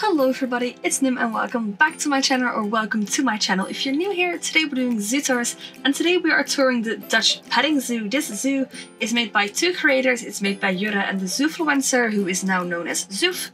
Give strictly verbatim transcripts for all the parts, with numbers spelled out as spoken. Hello everybody, it's Nim and welcome back to my channel, or welcome to my channel if you're new here. Today we're doing zoo tours and today we are touring the Dutch Petting Zoo. This zoo is made by two creators. It's made by Jurre and the Zoofluencer, who is now known as Zoof.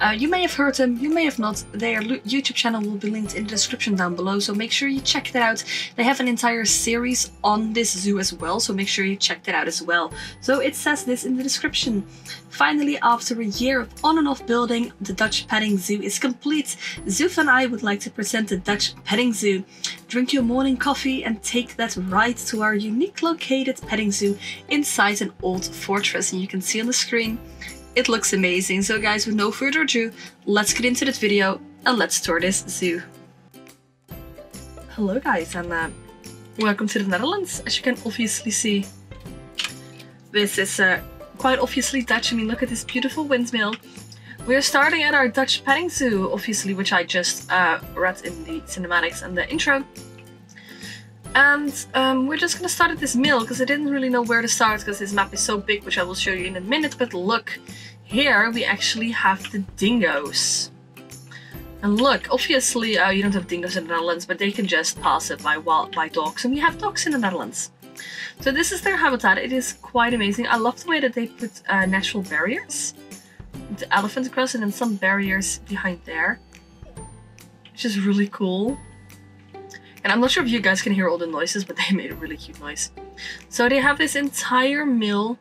Uh, you may have heard them, you may have not. Their YouTube channel will be linked in the description down below, so make sure you check that out. They have an entire series on this zoo as well, so make sure you check that out as well. So it says this in the description. Finally, after a year of on and off building, the Dutch Petting Zoo is complete. Zoof and I would like to present the Dutch Petting Zoo. Drink your morning coffee and take that ride to our unique located petting zoo inside an old fortress. And you can see on the screen, it looks amazing. So guys, with no further ado, let's get into this video and let's tour this zoo. Hello guys, and uh, welcome to the Netherlands. As you can obviously see, this is uh, quite obviously Dutch. I mean, look at this beautiful windmill. We're starting at our Dutch Petting Zoo, obviously, which I just uh, read in the cinematics and the intro. And um, we're just going to start at this mill, because I didn't really know where to start, because this map is so big, which I will show you in a minute. But look, here we actually have the dingoes. And look, obviously, uh, you don't have dingoes in the Netherlands, but they can just pass it by, wild, by dogs. And we have dogs in the Netherlands. So this is their habitat. It is quite amazing. I love the way that they put uh, natural barriers. The elephant cross and then some barriers behind there, which is really cool. And I'm not sure if you guys can hear all the noises, but they made a really cute noise. So they have this entire mill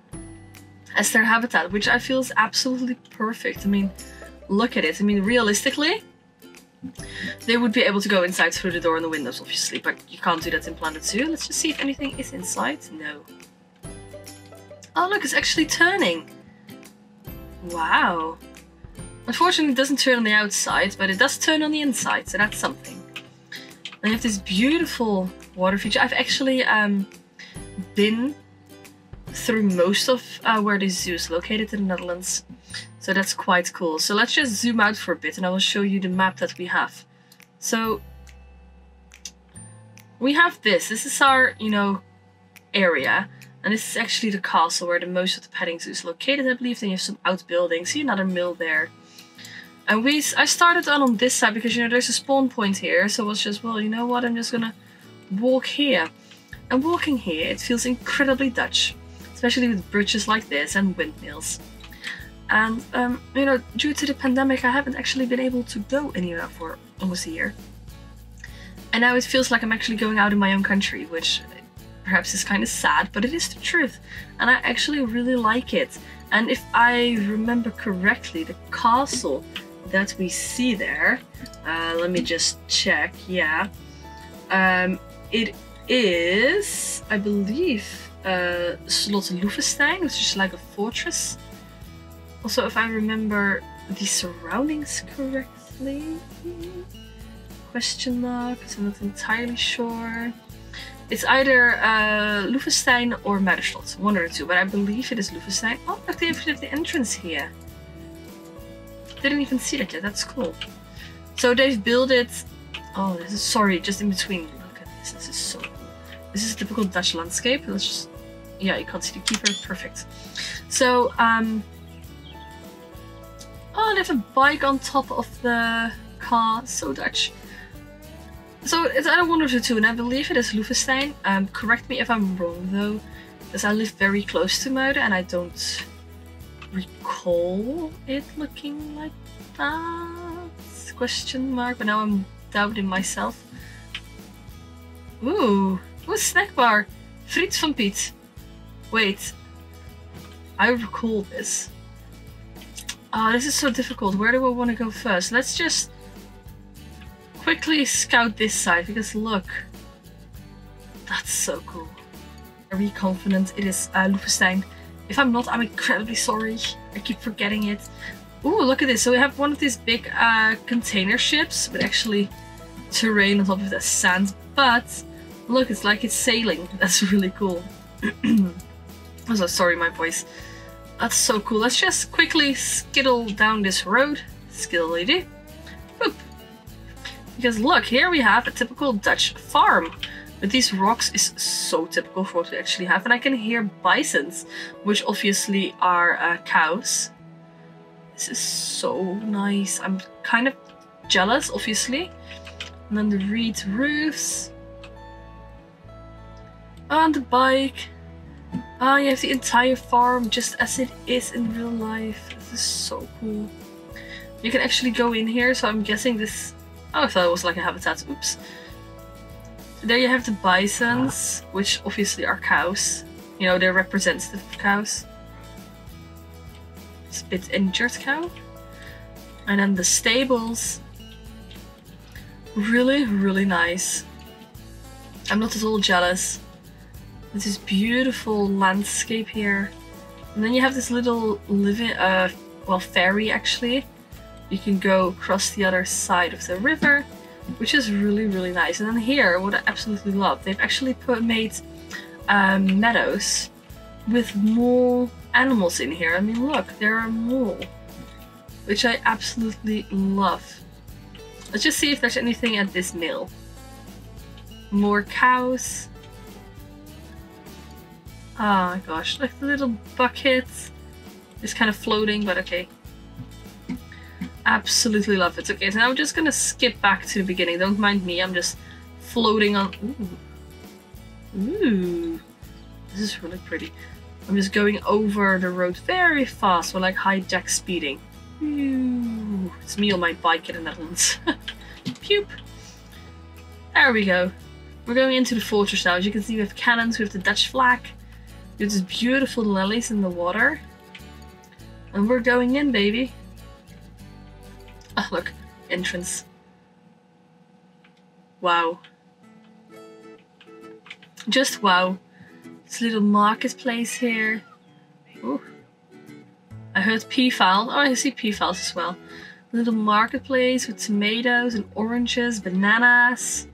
as their habitat, which I feel is absolutely perfect. I mean, look at it. I mean, realistically, they would be able to go inside through the door and the windows, obviously, but you can't do that in Planet Zoo. Let's just see if anything is inside. No. Oh, look, it's actually turning. Wow. Unfortunately, it doesn't turn on the outside, but it does turn on the inside, so that's something. And you have this beautiful water feature. I've actually um, been through most of uh, where this zoo is located in the Netherlands, so that's quite cool. So let's just zoom out for a bit and I will show you the map that we have. So we have this. This is our, you know, area. And this is actually the castle where the most of the petting zoo is located, I believe. Then you have some outbuildings. See another mill there. And we, I started on, on this side because, you know, there's a spawn point here. So I was just, well, you know what? I'm just going to walk here. And walking here, it feels incredibly Dutch. Especially with bridges like this and windmills. And, um, you know, due to the pandemic, I haven't actually been able to go anywhere for almost a year. And now it feels like I'm actually going out in my own country, which... perhaps it's kind of sad, but it is the truth, and I actually really like it. And if I remember correctly, the castle that we see there, uh, let me just check, yeah, um, it is, I believe, uh, Slot Loevestein, which is like a fortress. Also, if I remember the surroundings correctly, question mark, because I'm not entirely sure. It's either uh, Lufenstein or Maederschloss, one or two, but I believe it is Lufenstein. Oh, look, they have the entrance here. Didn't even see that yet, that's cool. So they've built it, oh, this is, sorry, just in between. Look at this, this is so cool. This is a typical Dutch landscape. Let's just, yeah, you can't see the keeper, perfect. So, um, oh, they have a bike on top of the car, so Dutch. So it's either one of the two, and I believe it is Lufenstein. Um, correct me if I'm wrong though, because I live very close to Muiden and I don't recall it looking like that. Question mark, but now I'm doubting myself. Ooh, what's snack bar? Friet van Piet. Wait, I recall this. Ah, oh, this is so difficult. Where do I want to go first? Let's just... quickly scout this side, because look, that's so cool. Very confident. It is uh, Lufenstein. If I'm not, I'm incredibly sorry. I keep forgetting it. Ooh, look at this. So we have one of these big uh, container ships, with actually terrain on top of the sand. But look, it's like it's sailing. That's really cool. I'm so sorry, my voice. That's so cool. Let's just quickly skittle down this road. Skittle lady. Boop. Because look, here we have a typical Dutch farm. But these rocks is so typical for what we actually have. And I can hear bisons, which obviously are uh, cows. This is so nice. I'm kind of jealous, obviously. And then the reed roofs. And the bike. Ah, you have the entire farm just as it is in real life. This is so cool. You can actually go in here, so I'm guessing this... Oh, I thought it was like a habitat. Oops. There you have the bisons, which obviously are cows. You know, they're representative of cows. It's a bit injured cow. And then the stables. Really, really nice. I'm not at all jealous. This is beautiful landscape here. And then you have this little living, uh, well, ferry actually. You can go across the other side of the river, which is really, really nice. And then here, what I absolutely love, they've actually put made um, meadows with more animals in here. I mean, look, there are more, which I absolutely love. Let's just see if there's anything at this mill. More cows. Ah, gosh, like the little buckets. It's kind of floating, but okay. Absolutely love it. Okay, so now I'm just gonna skip back to the beginning. Don't mind me, I'm just floating on. Ooh. Ooh. This is really pretty. I'm just going over the road very fast. We're like hijack speeding. Ooh. It's me on my bike in the Netherlands. Pew. There we go. We're going into the fortress now. As you can see, we have cannons, we have the Dutch flag. There's these beautiful lilies in the water. And we're going in, baby. Ah, look, entrance. Wow. Just wow. This little marketplace here. Ooh. I heard P-Fowl. Oh, I see P-Fowls as well. Little marketplace with tomatoes and oranges, bananas.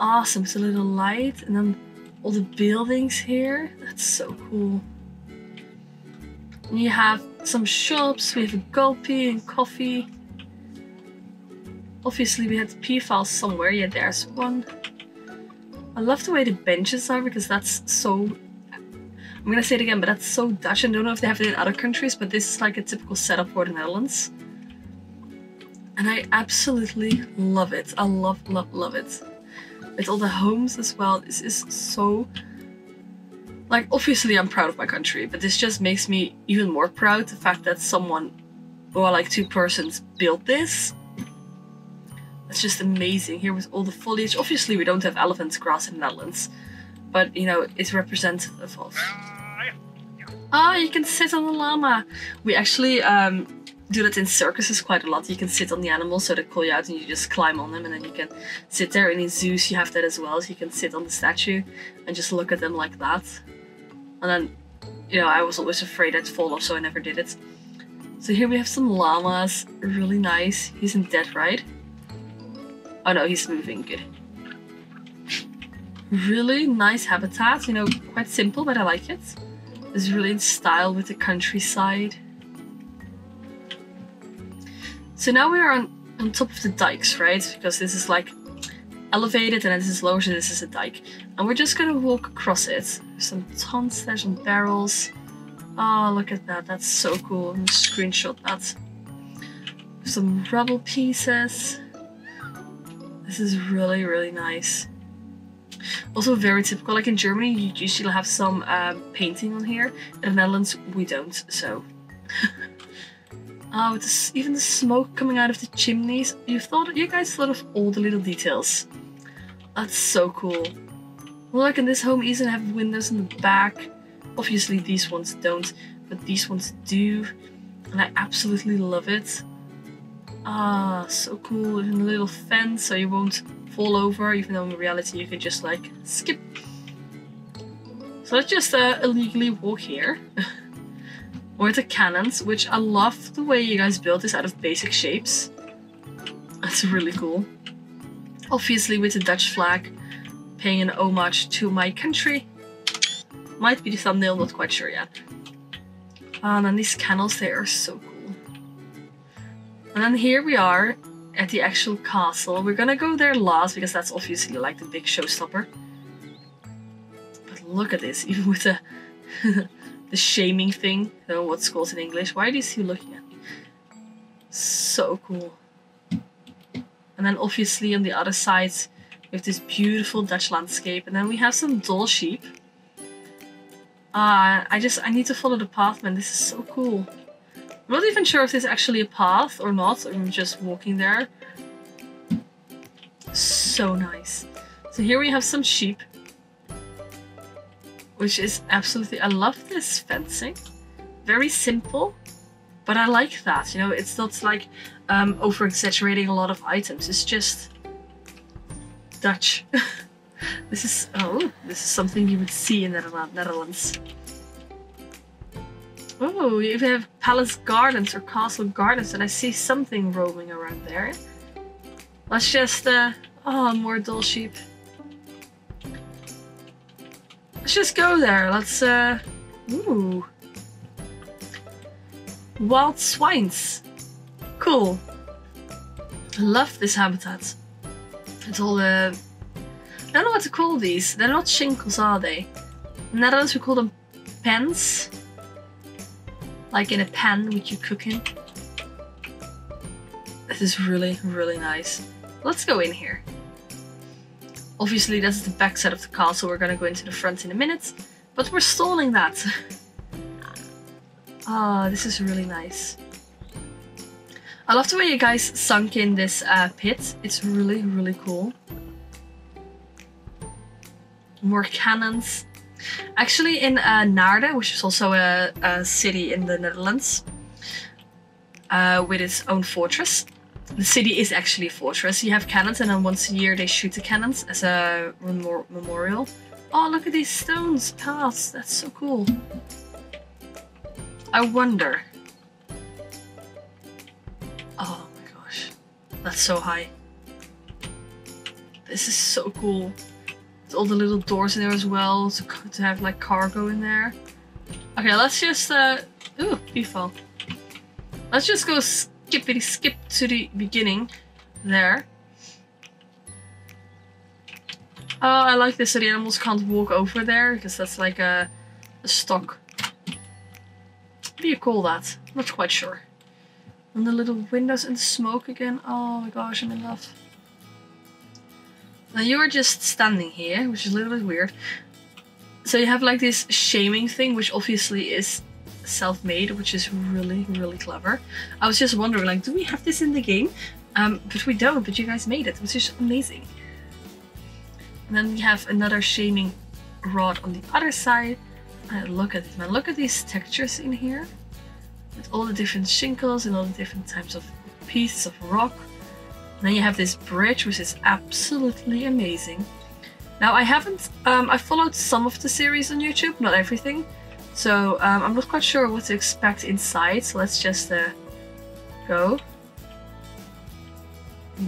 Awesome. It's a little light. And then all the buildings here. That's so cool. And you have some shops. We have a gulpie and coffee. Obviously we had P-Files somewhere. Yeah, there's one. I love the way the benches are, because that's so... I'm gonna say it again, but that's so Dutch. I don't know if they have it in other countries, but this is like a typical setup for the Netherlands. And I absolutely love it. I love, love, love it. With all the homes as well. This is so... Like, obviously I'm proud of my country, but this just makes me even more proud. The fact that someone, or like two persons, built this. It's just amazing here with all the foliage. Obviously, we don't have elephants grass in the Netherlands, but you know, it's representative of. Ah, oh, you can sit on the llama. We actually um, do that in circuses quite a lot. You can sit on the animals, so they call you out and you just climb on them, and then you can sit there. And in zoos, you have that as well. So you can sit on the statue and just look at them like that. And then, you know, I was always afraid I'd fall off, so I never did it. So here we have some llamas. Really nice. He isn't dead, right? Oh no, he's moving, good. Really nice habitat, you know, quite simple, but I like it. It's really in style with the countryside. So now we are on, on top of the dikes, right? Because this is like elevated and this is lower, so this is a dike. And we're just gonna walk across it. Some tons there, some barrels. Oh, look at that, that's so cool. I'm gonna screenshot that. Some rubble pieces. This is really, really nice. Also very typical, like in Germany you usually have some um, painting on here. In the Netherlands we don't, so. Oh, this, even the smoke coming out of the chimneys. You thought, you guys thought of all the little details. That's so cool. Well, like in this home you even have windows in the back. Obviously these ones don't, but these ones do. And I absolutely love it. Ah, so cool, and a little fence so you won't fall over, even though in reality you can just like skip. So let's just uh, illegally walk here. Or the cannons, which I love the way you guys built this out of basic shapes. That's really cool. Obviously with the Dutch flag, paying an homage to my country. Might be the thumbnail, not quite sure yet. And then these cannons, they are so cool. And then here we are at the actual castle. We're gonna go there last because that's obviously like the big showstopper. But look at this, even with the the shaming thing. I don't know what's called in English. Why is he looking at me? So cool. And then obviously on the other side we have this beautiful Dutch landscape, and then we have some doll sheep. Uh, I just, I need to follow the path, man. This is so cool. I'm not even sure if this is actually a path or not. I'm just walking there. So nice. So here we have some sheep. Which is absolutely, I love this fencing. Very simple, but I like that. You know, it's not like um, over-exaggerating a lot of items. It's just Dutch. This is, oh, this is something you would see in the Netherlands. Oh, you even have palace gardens or castle gardens, and I see something roaming around there. Let's just, uh, oh, more doll sheep. Let's just go there. Let's, uh, ooh. Wild swines. Cool. I love this habitat. It's all the... Uh, I don't know what to call these. They're not shinkels, are they? In the Netherlands we call them pans. Like in a pan with you cooking. This is really, really nice. Let's go in here. Obviously that's the back side of the castle. We're gonna go into the front in a minute. But we're stalling that. Ah, oh, this is really nice. I love the way you guys sunk in this uh, pit. It's really, really cool. More cannons. Actually in uh, Naarden, which is also a, a city in the Netherlands, uh, with its own fortress. The city is actually a fortress. You have cannons, and then once a year they shoot the cannons as a memorial. Oh, look at these stones paths. That's so cool. I wonder. Oh my gosh. That's so high. This is so cool. All the little doors in there as well, so to have like cargo in there. Okay, let's just uh ooh, default. Let's just go skippity skip to the beginning there. Oh, I like this, so the animals can't walk over there because that's like a, a stock. What do you call that? I'm not quite sure. And the little windows and the smoke again. Oh my gosh, I'm in love. Now you are just standing here, which is a little bit weird. So you have like this shaming thing, which obviously is self-made, which is really, really clever. I was just wondering, like, do we have this in the game? Um, but we don't, but you guys made it, which is amazing. And then we have another shaming rod on the other side. And look at this, man. Look at these textures in here. With all the different shinkles and all the different types of pieces of rock. And then you have this bridge, which is absolutely amazing. Now I haven't, um, I followed some of the series on YouTube, not everything. So um, I'm not quite sure what to expect inside, so let's just uh, go.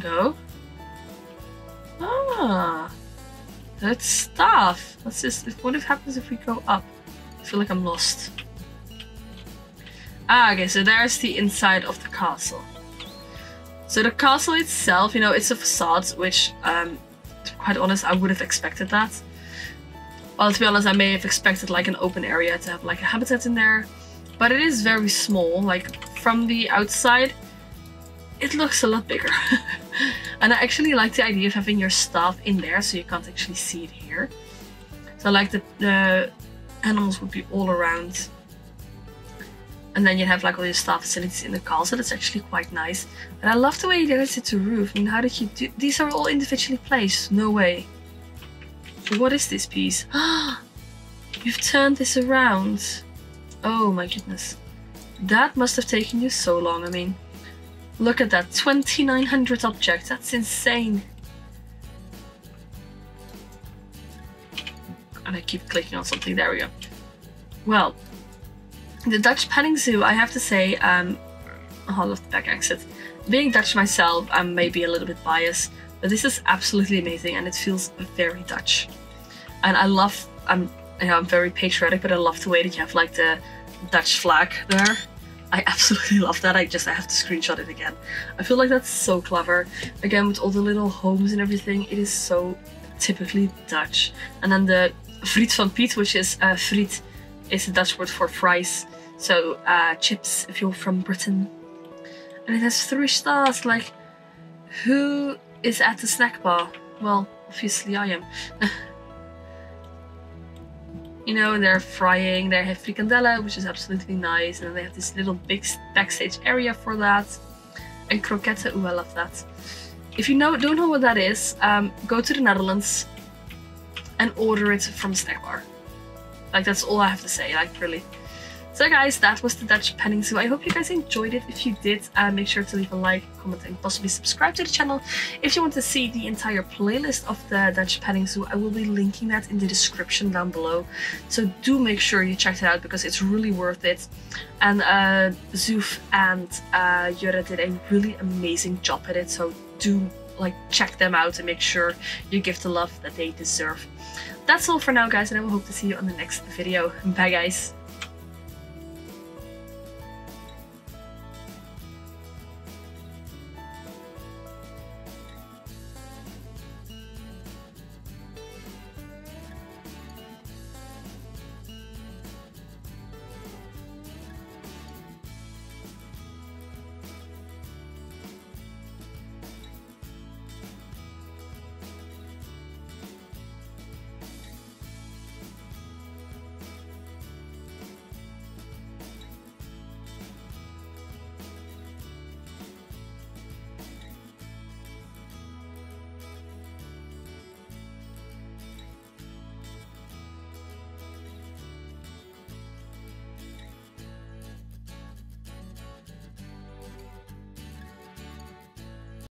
Go. Ah, that's stuff. Let's just, what if happens if we go up? I feel like I'm lost. Ah, okay, so there's the inside of the castle. So the castle itself, you know, it's a facade, which, um, to be quite honest, I would have expected that. Well, to be honest, I may have expected like an open area to have like a habitat in there. But it is very small, like from the outside, it looks a lot bigger. And I actually like the idea of having your staff in there, so you can't actually see it here. So like the, the animals would be all around. And then you have like all your staff facilities in the castle. That's actually quite nice. And I love the way that it's hit the roof. I mean, how did you do? These are all individually placed. No way. What is this piece? You've turned this around. Oh my goodness. That must have taken you so long. I mean, look at that. twenty-nine hundred objects. That's insane. And I keep clicking on something. There we go. Well. The Dutch Petting Zoo, I have to say, um, oh, I love the back exit. Being Dutch myself, I'm maybe a little bit biased, but this is absolutely amazing and it feels very Dutch. And I love, I'm, you know, I'm very patriotic, but I love the way that you have like the Dutch flag there. I absolutely love that. I just, I have to screenshot it again. I feel like that's so clever. Again, with all the little homes and everything, it is so typically Dutch. And then the Friet van Piet, which is uh, Friet, is the Dutch word for fries. So, uh, chips, if you're from Britain. and it has three stars. Like, who is at the snack bar? Well, obviously I am. You know, they're frying, they have frikandellen, which is absolutely nice, and then they have this little big backstage area for that, and croquettes. Ooh, I love that. If you know, don't know what that is, um, go to the Netherlands and order it from a snack bar. Like, that's all I have to say, like, really. So guys, that was the Dutch Petting Zoo. I hope you guys enjoyed it. If you did, uh, make sure to leave a like, comment, and possibly subscribe to the channel. If you want to see the entire playlist of the Dutch Petting Zoo, I will be linking that in the description down below. So do make sure you check it out, because it's really worth it. And uh, Zoof and uh, Jurre did a really amazing job at it. So do like check them out and make sure you give the love that they deserve. That's all for now, guys, and I will hope to see you on the next video. Bye, guys.